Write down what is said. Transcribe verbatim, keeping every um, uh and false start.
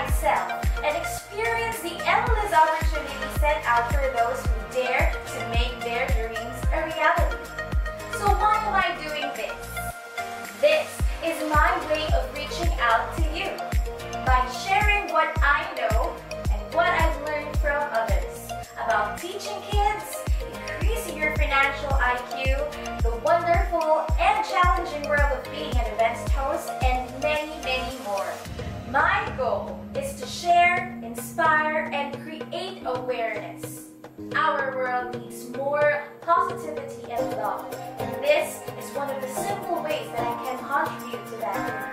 myself and experience the endless opportunities set out for those who dare to make their dreams a reality. So why am I doing this? This is my way of reaching out to you by sharing what I know and what I've learned from others about teaching kids, increasing your financial I Q, the wonderful and challenging world of being an events host, and many, many more. My goal is to share, inspire, and create awareness. Our world needs more positivity and love, and this is one of the simple ways that I can contribute to that.